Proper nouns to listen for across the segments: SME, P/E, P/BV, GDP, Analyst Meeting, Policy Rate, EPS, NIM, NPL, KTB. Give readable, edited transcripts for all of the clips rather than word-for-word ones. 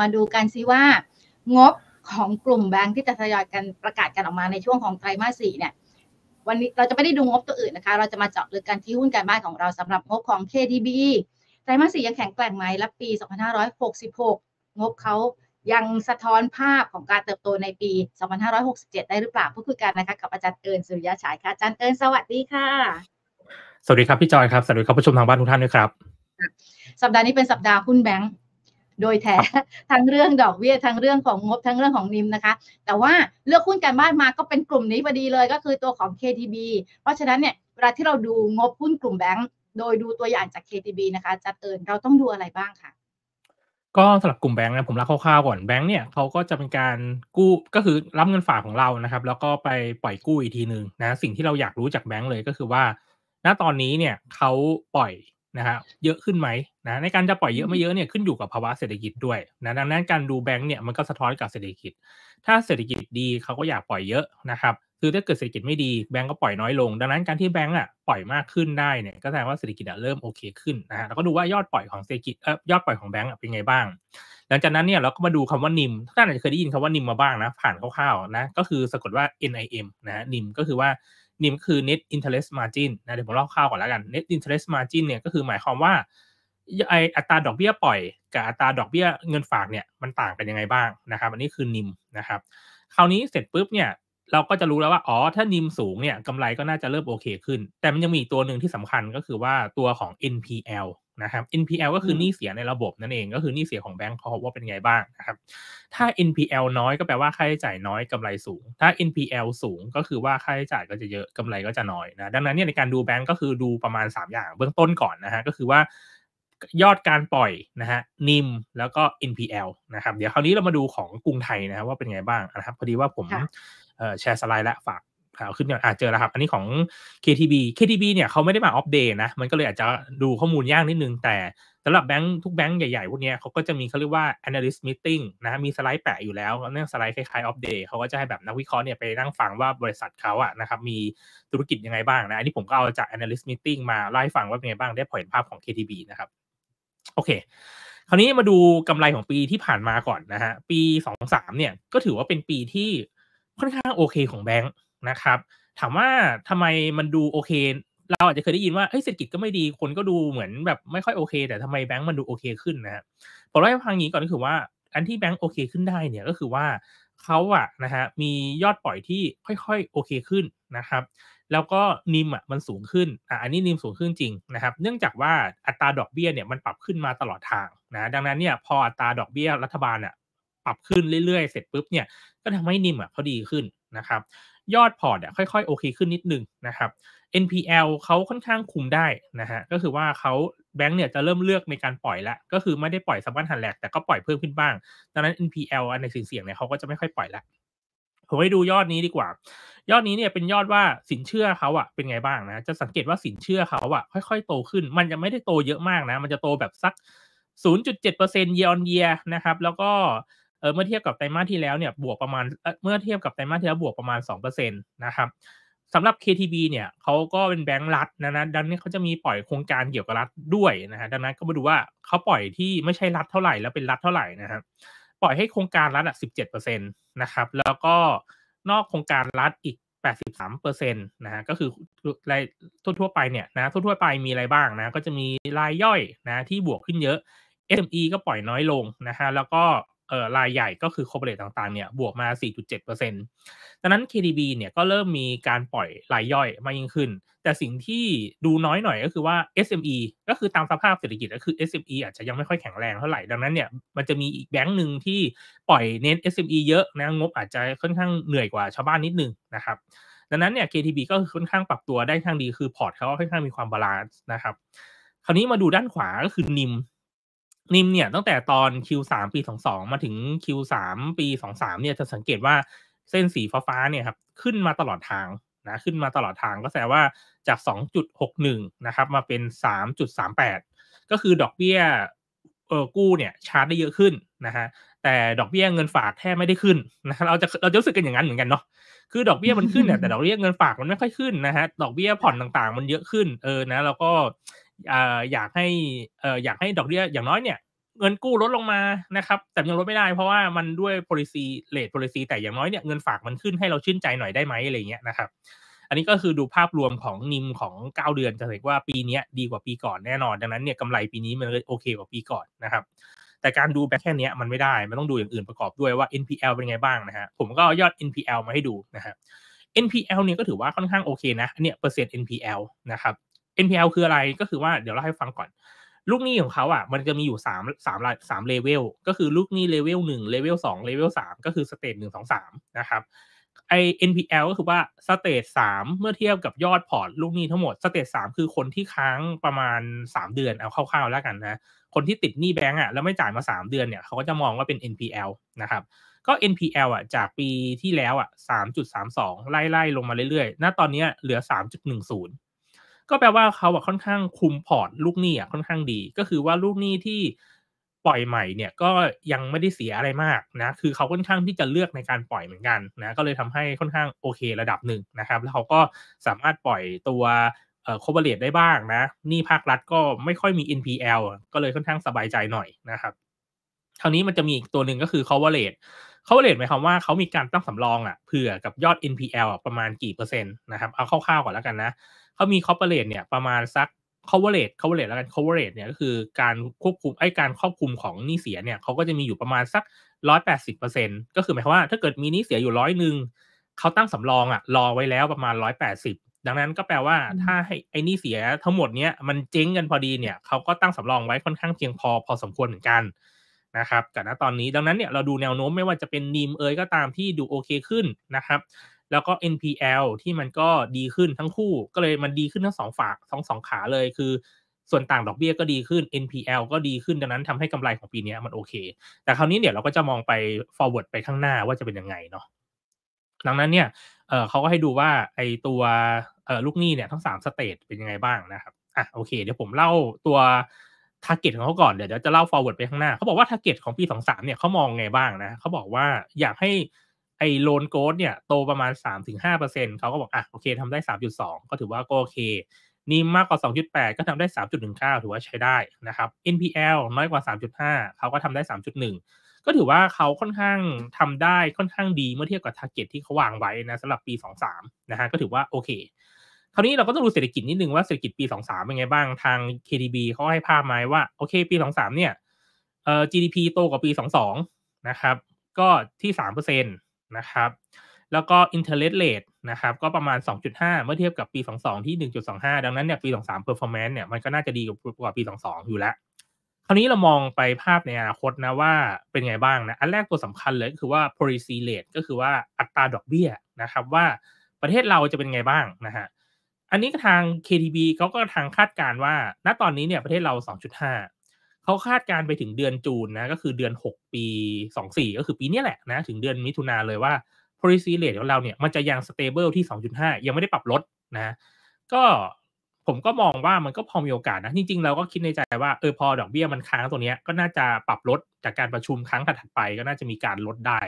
มาดูกันซิว่างบของกลุ่มแบงค์ที่จะทยอยกันประกาศกันออกมาในช่วงของไตรมาส4เนี่ยวันนี้เราจะไม่ได้ดูงบตัวอื่นนะคะเราจะมาเจาะลึกกันที่หุ้นการบ้านของเราสำหรับงบของ KTB ไตรมาส4ยังแข็งแกร่งไหมและปี2566งบเขายังสะท้อนภาพของการเติบโตในปี2567ได้หรือเปล่าพูดคุยกันนะคะกับอาจารย์เอิญสุริยะฉายค่ะอาจารย์เอิญสวัสดีค่ะสวัสดีครับพี่จอยครับสวัสดีครับผู้ชมทางบ้านทุกท่านด้วยครับสัปดาห์นี้เป็นสัปดาห์หุ้นแบงค์โดยแท้ทั้งเรื่องดอกเบี้ยทั้งเรื่องของงบทั้งเรื่องของนิมนะคะแต่ว่าเลือกหุ้นการบ้านมาก็เป็นกลุ่มนี้พอดีเลยก็คือตัวของ KTB เพราะฉะนั้นเนี่ยเวลาที่เราดูงบหุ้นกลุ่มแบงค์โดยดูตัวอย่างจาก KTB นะคะอาจารย์เอิญเราต้องดูอะไรบ้างคะก็สำหรับกลุ่มแบงค์นะผมเล่าคร่าวๆก่อนแบงค์เนี่ยเขาก็จะเป็นการกู้ก็คือรับเงินฝากของเรานะครับแล้วก็ไปปล่อยกู้อีกทีนึงนะสิ่งที่เราอยากรู้จากแบงค์เลยก็คือว่าณตอนนี้เนี่ยเขาปล่อยนะฮะเยอะขึ้นไหมนะในการจะปล่อยเยอะไม่เยอะเนี่ยขึ้นอยู่กับภาวะเศรษฐกิจด้วยนะดังนั้นการดูแบงค์เนี่ยมันก็สะท้อนกับเศรษฐกิจถ้าเศรษฐกิจดีเขาก็อยากปล่อยเยอะนะครับคือถ้าเกิดเศรษฐกิจไม่ดีแบงค์ก็ปล่อยน้อยลงดังนั้นการที่แบงค์อ่ะปล่อยมากขึ้นได้เนี่ยก็แสดงว่าเศรษฐกิจเริ่มโอเคขึ้นนะฮะแล้วก็ดูว่ายอดปล่อยของเศรษฐกิจยอดปล่อยของแบงค์เป็นไงบ้างหลังจากนั้นเนี่ยเราก็มาดูคำว่านิมทุกท่านอาจจะเคยได้ยินคำว่านิมมาบ้างนะผ่านคร่าวๆนะก็คือสะกดว่า NIM นะนิมก็คือว่านิมก็คือ net interest margin นะเดี๋ยวผมเล่าคร่าวก่อนแล้วกัน net interest margin เนี่ยก็คือหมายความว่าไออัตราดอกเบี้ยปล่อยกับอัตราดอกเบี้ยเงินฝากเนี่ยมันต่างกันยังไงบ้างนะครับอันนี้คือนิมนะครับคราวนี้เสร็จปุ๊บเนี่ยเราก็จะรู้แล้วว่าอ๋อถ้านิมสูงเนี่ยกำไรก็น่าจะเริ่มโอเคขึ้นแต่มันยังมีตัวหนึ่งที่สำคัญก็คือว่าตัวของ NPL นะครับ NPL ก็คือหนี้เสียในระบบนั่นเองก็คือหนี้เสียของแบงก์เขาว่าเป็นไงบ้างนะครับถ้า NPL น้อยก็แปลว่าค่าใช้จ่ายน้อยกำไรสูงถ้า NPL สูงก็คือว่าค่าใช้จ่ายก็จะเยอะกำไรก็จะน้อยนะดังนั้นเนี่ยในการดูแบงก์ก็คือดูประมาณ3อย่างเบื้องต้นก่อนนะฮะก็คือว่ายอดการปล่อยนะฮะนิมแล้วก็ NPL นะครับเดี๋ยวคราวนี้เรามาดูของกรุงไทยนะว่าเป็นไงบ้างนะครับพอดีว่าผมแชร์สไลด์และฝากเอาขึ้นเจอแล้วครับอันนี้ของ KTB เนี่ยเขาไม่ได้มาอัปเดตนะมันก็เลยอาจจะดูข้อมูลยากนิดนึงแต่สำหรับแบงค์ทุกแบงค์ใหญ่ๆพวกนี้เขาก็จะมีเขาเรียกว่า Analyst Meeting นะมีสไลด์แปะอยู่แล้วเรื่องสไลด์คล้ายๆอัปเดตเขาก็จะให้แบบนักวิเคราะห์เนี่ยไปนั่งฟังว่าบริษัทเขาอะนะครับมีธุรกิจยังไงบ้างนะอันนี้ผมก็เอาจาก Analyst Meeting มาไล่ฟังว่าเป็นไงบ้างได้ผลภาพของ KTB นะครับโอเคคราวนี้มาดูกำไรของปีที่ผ่านมาก่อนนะฮะปี23เนี่ยก็ถือว่าเป็นปีที่ค่อนข้างโอเคของแบงค์นะครับถามว่าทำไมมันดูโอเคเราอาจจะเคยได้ยินว่าเศรษฐกิจก็ไม่ดีคนก็ดูเหมือนแบบไม่ค่อยโอเคแต่ทำไมแบงค์มันดูโอเคขึ้นนะฮะผมเล่าให้ฟังอย่างนี้ก่อนก็คือว่าอันที่แบงค์โอเคขึ้นได้เนี่ยก็คือว่าเขาอะนะฮะมียอดปล่อยที่ค่อยๆโอเคขึ้นนะครับแล้วก็นิมมันสูงขึ้นอันนี้นิมสูงขึ้นจริงนะครับเนื่องจากว่าอัตราดอกเบี้ยเนี่ยมันปรับขึ้นมาตลอดทางนะดังนั้นเนี่ยพออัตราดอกเบี้ยรัฐบาลอะปรับขึ้นเรื่อยๆเสร็จปุ๊บเนี่ยก็ทำให้นิมเขาดีขึ้นนะครับยอดพอร์ตค่อยๆโอเคขึ้นนิดนึงนะครับ NPL เขาค่อนข้างคุมได้นะฮะก็คือว่าเขาแบงค์เนี่ยจะเริ่มเลือกในการปล่อยละก็คือไม่ได้ปล่อยสะบั้นหันแหลกแต่ก็ปล่อยเพิ่มขึ้นบ้างดังนั้น NPL ในสินเสี่ยงเนี่ยเขาก็จะไม่ค่อยปล่อยละผมให้ดูยอดนี้ดีกว่ายอดนี้เนี่ยเป็นยอดว่าสินเชื่อเขาเป็นไงบ้างนะจะสังเกตว่าสินเชื่อเขาค่อยๆโตขึ้นมันจะไม่ได้โตเยอะมากนะมันจะโตแบบสัก 0.7% year on year นะครับแล้วก็เมื่อเทียบกับไตรมาสที่แล้วเนี่ยบวกประมาณ2% นะครับสำหรับ KTB เนี่ยเขาก็เป็นแบงก์รัฐนะดังนั้นเขาจะมีปล่อยโครงการเกี่ยวกับรัฐด้วยนะฮะดังนั้นก็มาดูว่าเขาปล่อยที่ไม่ใช่รัฐเท่าไหร่แล้วเป็นรัฐเท่าไหร่นะครับปล่อยให้โครงการรัฐ 17% นะครับแล้วก็นอกโครงการรัฐอีก 83% นะฮะก็คือรายทั่วๆไปเนี่ยนะทั่วๆไปมีอะไรบ้างนะก็จะมีรายย่อยนะที่บวกขึ้นเยอะ SME ก็ปล่อยน้อยลงนะฮะแล้วก็รายใหญ่ก็คือคอร์ปอเรทต่างๆเนี่ยบวกมา 4.7% ดังนั้น KTB เนี่ยก็เริ่มมีการปล่อยรายย่อยมากยิ่งขึ้นแต่สิ่งที่ดูน้อยหน่อยก็คือว่า SME ก็คือตามสภาพเศรษฐกิจก็คือ SME อาจจะยังไม่ค่อยแข็งแรงเท่าไหร่ดังนั้นเนี่ยมันจะมีอีกแบงค์หนึ่งที่ปล่อยเน้น SME เยอะนะงบอาจจะค่อนข้างเหนื่อยกว่าชาวบ้านนิดนึงนะครับดังนั้นเนี่ย KTB ก็ค่อนข้างปรับตัวได้ค่อนข้างดีคือพอร์ตเขาค่อนข้างมีความบาลานซ์นะครับคราวนี้มาดูด้านขวาก็คือนิมเนี่ยตั้งแต่ตอน Q3 ปี 22 มาถึง Q3 ปี 23 เนี่ยจะสังเกตว่าเส้นสีฟ้าๆเนี่ยครับขึ้นมาตลอดทางนะขึ้นมาตลอดทางก็แสดงว่าจาก 2.61 นะครับมาเป็น 3.38 ก็คือดอกเบี้ยกู้เนี่ยชาร์จได้เยอะขึ้นนะฮะแต่ดอกเบี้ยเงินฝากแทบไม่ได้ขึ้นนะเราจะรู้สึกกันอย่างนั้นเหมือนกันเนาะคือดอกเบี้ยมันขึ้นแต่ดอกเบี้ยเงินฝากมันไม่ค่อยขึ้นนะฮะดอกเบี้ยผ่อนต่างๆมันเยอะขึ้นนะแล้วก็อยากให้ดอกเบี้ยอย่างน้อยเนี่ย เงินกู้ลดลงมานะครับแต่ยังลดไม่ได้เพราะว่ามันด้วย policy rate policy แต่อย่างน้อยเนี่ยเงินฝากมันขึ้นให้เราชื่นใจหน่อยได้ไหมอะไรเงี้ยนะครับอันนี้ก็คือดูภาพรวมของนิมของ9เดือนจะเห็นว่าปีนี้ดีกว่าปีก่อนแน่นอนดังนั้นเนี่ยกำไรปีนี้มันโอเคกว่าปีก่อนนะครับแต่การดูแบบแค่นี้มันไม่ได้มันต้องดูอย่างอื่นประกอบด้วยว่า NPL เป็นไงบ้างนะฮะผมก็ยอด NPL มาให้ดูนะฮะ NPL เนี่ยก็ถือว่าค่อนข้างโอเคนะเนี่ยเปอร์เซ็นต์ NPL นะครับ NPL คืออะไรก็คือว่าเดี๋ยวเล่าให้ฟังก่อนลูกหนี้ของเขาอ่ะมันจะมีอยู่3เลเวลก็คือลูกหนี้เลเวล1เลเวล2เลเวล3ก็คือสเตจ1 2 3นะครับไอ้ NPL ก็คือว่าสเตจ3เมื่อเทียบกับยอดพอร์ตลูกหนี้ทั้งหมดสเตจ3คือคนที่ค้างประมาณ3เดือนเอาคร่าวๆแล้วกันนะคนที่ติดหนี้แบงก์อ่ะแล้วไม่จ่ายมา3เดือนเนี่ยเขาก็จะมองว่าเป็น NPL นะครับก็ NPL อ่ะจากปีที่แล้วอ่ะ 3.32 ไล่ๆลงมาเรื่อยๆณตอนนี้เหลือ 3.10ก็แปลว่าเขาค่อนข้างคุมพอร์ตลูกหนี้ค่อนข้างดีก็คือว่าลูกหนี้ที่ปล่อยใหม่เนี่ยก็ยังไม่ได้เสียอะไรมากนะคือเขาค่อนข้างที่จะเลือกในการปล่อยเหมือนกันนะก็เลยทำให้ค่อนข้างโอเคระดับหนึ่งนะครับแล้วเขาก็สามารถปล่อยตัวcorporate ได้บ้างนะหนี้ภาครัฐก็ไม่ค่อยมี NPL ก็เลยค่อนข้างสบายใจหน่อยนะครับคราวนี้มันจะมีอีกตัวหนึ่งก็คือ coverage หมายความว่าเขามีการตั้งสำรองอ่ะเผื่อกับยอด NPL ประมาณกี่เปอร์เซ็นต์นะครับเอาคร่าวๆก่อนแล้วกันนะเขามี corporate เนี่ยประมาณสัก coverage แล้วกัน coverage เนี่ยก็คือการควบคุมการครอบคลุมของหนี้เสียเนี่ยเขาก็จะมีอยู่ประมาณสัก 180% ก็คือหมายความว่าถ้าเกิดมีหนี้เสียอยู่100นึงเขาตั้งสำรองอ่ะรอไว้แล้วประมาณ180ดังนั้นก็แปลว่าถ้าให้ไอ้หนี้เสียทั้งหมดเนี่ยมันเจ๊งกันพอดีเนี่ยเขาก็ตั้งสำรองไว้ค่อนข้างเพียงพอสมควรเหมือนกันนะครับแต่ณตอนนี้ดังนั้นเนี่ยเราดูแนวโน้มไม่ว่าจะเป็น NIM ก็ตามที่ดูโอเคขึ้นนะครับแล้วก็ NPL ที่มันก็ดีขึ้นทั้งคู่ก็เลยมันดีขึ้นทั้ง2ขาเลยคือส่วนต่างดอกเบี้ยก็ดีขึ้น NPL ก็ดีขึ้นดังนั้นทำให้กำไรของปีนี้มันโอเคแต่คราวนี้เดี๋ยวเราก็จะมองไป forward ไปข้างหน้าว่าจะเป็นยังไงเนาะดังนั้นเนี่ยเขาก็ให้ดูว่าไอตัวลูกหนี้เนี่ยทั้ง3สเตจเป็นยังไงบ้างนะครับอ่ะโอเคเดี๋ยวผมเล่าตัวtarget ของเขาก่อนเดี๋ยวจะเล่า forward ไปข้างหน้าเขาบอกว่า target ของปี 2-3 เนี่ยเขามองไงบ้างนะเขาบอกว่าอยากให้ไอ้ loan growth เนี่ยโตประมาณ 3-5% เขาก็บอกอ่ะโอเคทำได้ 3.2 ก็ถือว่าก็โอเคNIM มากกว่า 2.8 ก็ทำได้ 3.19 ถือว่าใช้ได้นะครับ NPL น้อยกว่า 3.5 เขาก็ทำได้ 3.1 ก็ถือว่าเขาค่อนข้างทำได้ค่อนข้างดีเมื่อเทียบกับ target ที่เขาวางไว้นะสำหรับปี 2-3 นะฮะก็ถือว่าโอเคคราวนี้เราก็ต้องดูเศรษฐกิจนิดนึงว่าเศรษฐกิจปี 2-3 เป็นไงบ้างทาง KTB เขาให้ภาพมาว่าโอเคปี 2-3 เนี่ยGDP โตกว่าปี 2-2 นะครับก็ที่ 3% นะครับแล้วก็ interest rate นะครับก็ประมาณ 2.5 เมื่อเทียบกับปี 2-2 ที่ 1.25 ดังนั้นเนี่ยปี 2-3 performance เนี่ยมันก็น่าจะดีกว่าปี 2-2 อยู่แล้วคราวนี้เรามองไปภาพในอนาคตนะว่าเป็นไงบ้างนะอันแรกตัวสำคัญเลยก็คือว่า policy rate ก็คือว่าอัตราดอกเบี้ยนะครับว่าประเทศเราจะเป็นไงบ้างนะฮะอันนี้ทาง KTB เขาก็ทางคาดการณ์ว่าณตอนนี้เนี่ยประเทศเรา 2.5 เขาคาดการณ์ไปถึงเดือนจูนนะก็คือเดือน6ปี24ก็คือปีนี้แหละนะถึงเดือนมิถุนาเลยว่า policy rate ของเราเนี่ยมันจะยัง stable ที่ 2.5 ยังไม่ได้ปรับลดนะก็ผมก็มองว่ามันก็พอมีโอกาสนะจริงๆเราก็คิดในใจว่าพอดอกเบี้ยมันค้างตัวเนี้ยก็น่าจะปรับลดจากการประชุมครั้งถัดไปก็น่าจะมีการลดได้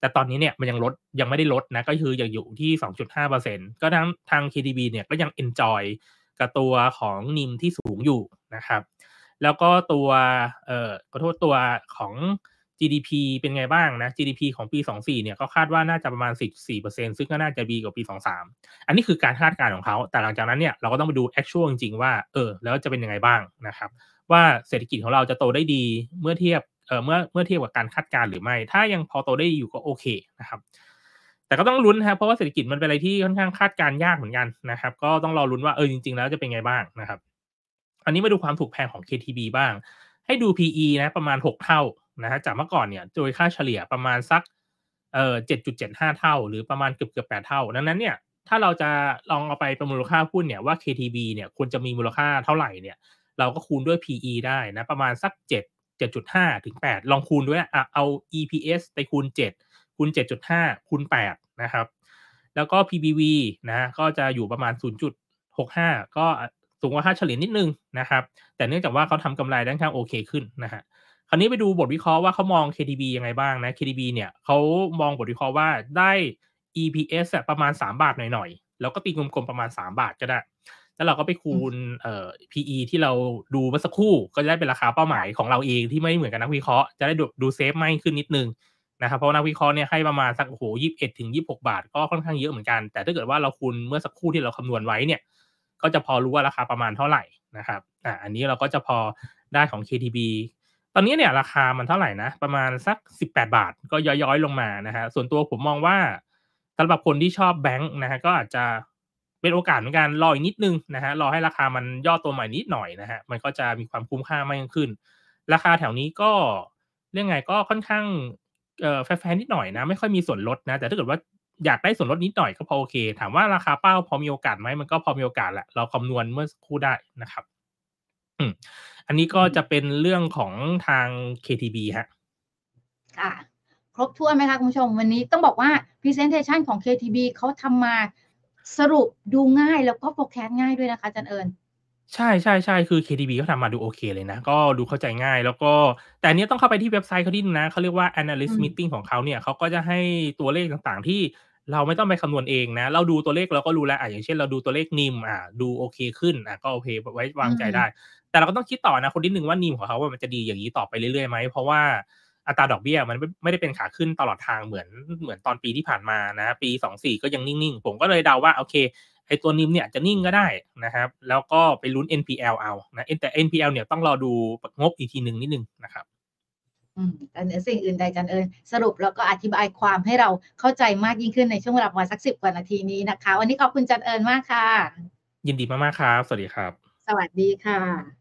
แต่ตอนนี้เนี่ยมันยังไม่ได้ลดนะก็คือยังอยู่ที่ 2.5% ก็ทาง KTB เนี่ยก็ยัง enjoy กับตัวของ NIM ที่สูงอยู่นะครับแล้วก็ตัวตัวของ GDP เป็นไงบ้างนะ GDP ของปี 2.4 เนี่ยก็คาดว่าน่าจะประมาณ 14% ซึ่งก็น่าจะดีกว่าปี 2.3 อันนี้คือการคาดการณ์ของเขาแต่หลังจากนั้นเนี่ยเราก็ต้องไปดู actual จริงๆว่าแล้วจะเป็นยังไงบ้างนะครับว่าเศรษฐกิจของเราจะโตได้ดีเมื่อเทียบกับการคาดการณ์หรือไม่ถ้ายังพอโตได้อยู่ก็โอเคนะครับแต่ก็ต้องลุ้นนะครับเพราะว่าเศรษฐกิจมันเป็นอะไรที่ค่อนข้างคาดการณ์ยากเหมือนกันนะครับก็ต้องรอลุ้นว่าจริงๆแล้วจะเป็นไงบ้างนะครับอันนี้มาดูความถูกแพงของ KTB บ้างให้ดู P/E นะประมาณ6เท่านะฮะจากเมื่อก่อนเนี่ยโดยค่าเฉลี่ยประมาณสัก7.75 เท่าหรือประมาณเกือบ8เท่าดังนั้นเนี่ยถ้าเราจะลองเอาไปประเมินมูลค่าหุ้นเนี่ยว่า KTB เนี่ยควรจะมีมูลค่าเท่าไหร่เนี่ยเราก็คูณด้วย P/E ได้นะประมาณสัก7.5 ถึง 8 ลองคูณด้วยเอา EPS ไปคูณ7 คูณ 7.5 คูณ 8 นะครับแล้วก็ P/BV นะก็จะอยู่ประมาณ 0.65 ก็สูงกว่าค่าเฉลี่ยนิดนึงนะครับแต่เนื่องจากว่าเขาทำกำไรด้านข้างโอเคขึ้นนะฮะคราวนี้ไปดูบทวิเคราะห์ว่าเขามอง KTB ยังไงบ้างนะ KTB เนี่ยเขามองบทวิเคราะห์ว่าได้ EPS ประมาณ3 บาทหน่อยๆแล้วก็ตีกลมๆประมาณ3 บาทก็ได้ แล้วเราก็ไปคูณP/E ที่เราดูเมื่อสักครู่ก็จะได้เป็นราคาเป้าหมายของเราเองที่ไม่เหมือนกับนักวิเคราะห์จะได้ดูเซฟมากขึ้นนิดนึงนะครับเพราะนักวิเคราะห์เนี่ยให้ประมาณสักโอ้โห21 ถึง 26 บาทก็ค่อนข้างเยอะเหมือนกันแต่ถ้าเกิดว่าเราคูณเมื่อสักครู่ที่เราคำนวณไว้เนี่ยก็จะพอรู้ว่าราคาประมาณเท่าไหร่นะครับอันนี้เราก็จะพอได้ของ KTB ตอนนี้เนี่ยราคามันเท่าไหร่นะประมาณสัก18 บาทก็ย้อยๆลงมานะฮะส่วนตัวผมมองว่าสำหรับคนที่ชอบแบงค์นะฮะก็อาจจะเป็นโอกาสเหมือนกันรออีกนิดนึงนะฮะรอให้ราคามันย่อตัวใหม่นิดหน่อยนะฮะมันก็จะมีความคุ้มค่ามากขึ้นราคาแถวนี้ก็เรื่องไงก็ค่อนข้างแฟร์ๆนิดหน่อยนะไม่ค่อยมีส่วนลดนะแต่ถ้าเกิดว่าอยากได้ส่วนลดนิดหน่อยก็พอโอเคถามว่าราคาเป้าพอมีโอกาสไหมมันก็พอมีโอกาสแหละเราคำนวณเมื่อสักครู่ได้นะครับอันนี้ก็จะเป็นเรื่องของทาง KTB ฮะค่ะครบถ้วนไหมคะคุณผู้ชมวันนี้ต้องบอกว่า Presentation ของ KTB เขาทำมาสรุปดูง่ายแล้วก็โฟกัสง่ายด้วยนะคะอาจารย์เอิญใช่คือ KTB เขาทำมาดูโอเคเลยนะก็ดูเข้าใจง่ายแล้วก็แต่อันนี้ต้องเข้าไปที่เว็บไซต์เขาดิ้นนะเขาเรียกว่า Analyst Meeting ของเขาเนี่ยเขาก็จะให้ตัวเลขต่างๆที่เราไม่ต้องไปคำนวณเองนะเราดูตัวเลขเราก็รู้แล้วอย่างเช่นเราดูตัวเลข NIM ดูโอเคขึ้นก็โอเคไว้วางใจได้แต่เราก็ต้องคิดต่อนะคนนิดนึงว่า NIM ของเขาว่ามันจะดีอย่างนี้ต่อไปเรื่อยๆไหมเพราะว่าอัตราดอกเบี้ยมันไม่ได้เป็นขาขึ้นตลอดทางเหมือนตอนปีที่ผ่านมานะปี24ก็ยังนิ่งๆผมก็เลยเดาว่าโอเคไอ้ตัวNIMเนี่ยจะนิ่งก็ได้นะครับแล้วก็ไปลุ้น NPL เอานะแต่ NPL เนี่ยต้องรอดูงบอีกทีนึงนิดนึงนะครับแต่เหนือสิ่งอื่นใดจันเอิญสรุปแล้วก็อธิบายความให้เราเข้าใจมากยิ่งขึ้นในช่วงเวลาประมาณสัก10 กว่านาทีนี้นะคะวันนี้ขอบคุณจันเอิญมากค่ะยินดีมากๆครับสวัสดีครับสวัสดีค่ะ